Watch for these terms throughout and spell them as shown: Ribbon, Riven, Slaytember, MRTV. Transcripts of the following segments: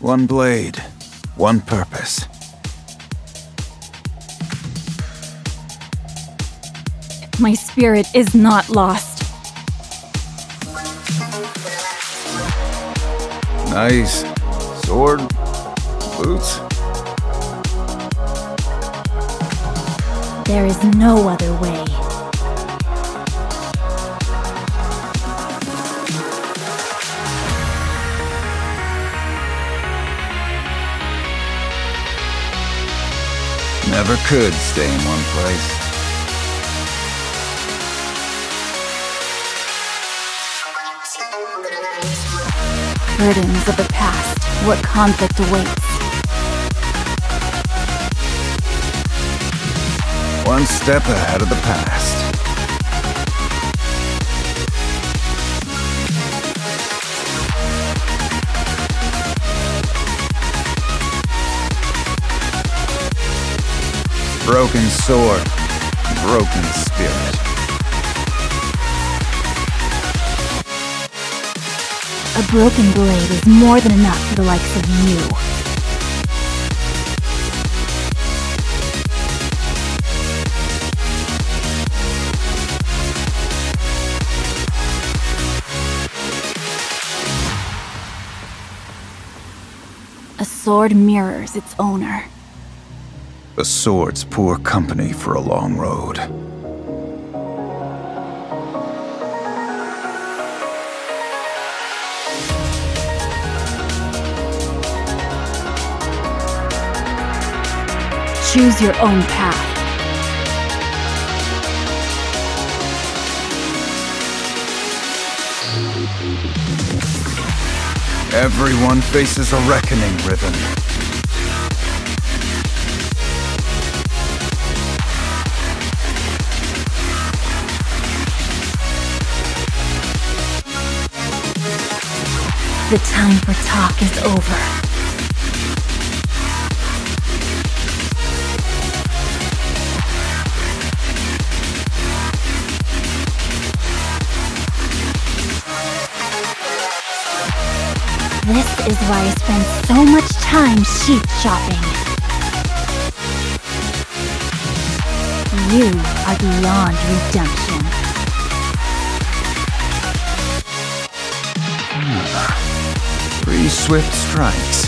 One blade, one purpose. My spirit is not lost. Nice. Sword, boots. There is no other way. Never could stay in one place. Burdens of the past, what conflict awaits? One step ahead of the past. Broken sword, broken spirit. A broken blade is more than enough for the likes of you. A sword mirrors its owner. A sword's poor company for a long road. Choose your own path. Everyone faces a reckoning, Riven. The time for talk is over. This is why I spend so much time sheep shopping. You are beyond redemption. Three swift strikes.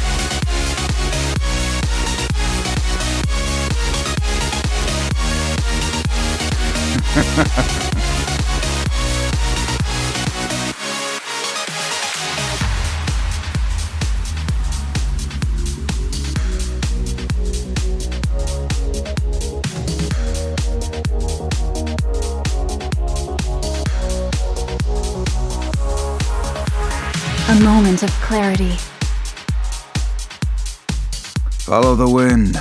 A moment of clarity. Follow the wind,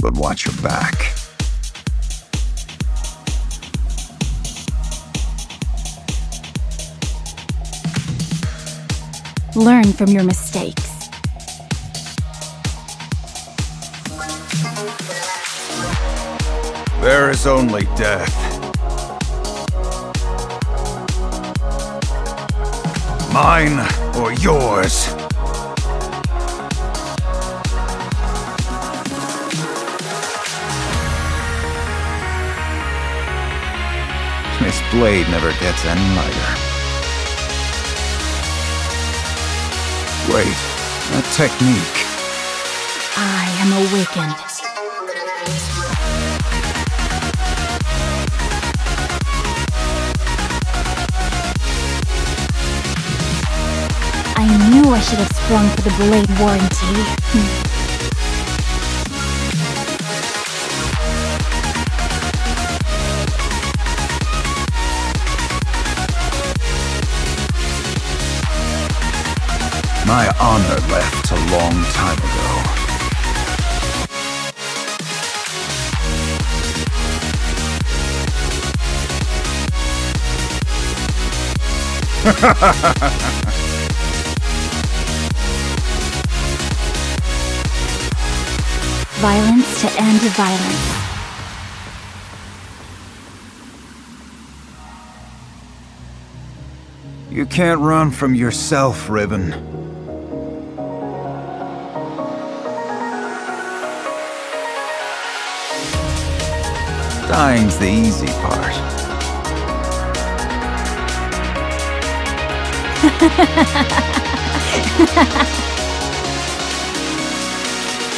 but watch your back. Learn from your mistakes. There is only death. Mine or yours? This blade never gets any lighter. Wait, a technique. I am awakened. I knew I should have sprung for the blade warranty. My honor left a long time ago. Violence to end violence. You can't run from yourself, Ribbon. Dying's the easy part.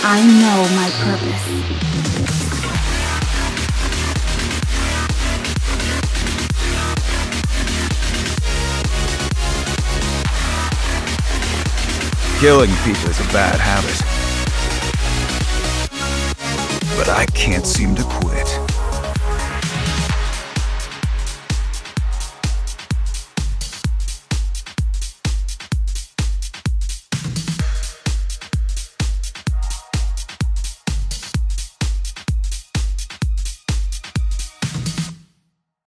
I know my purpose. Killing people is a bad habit, but I can't seem to quit.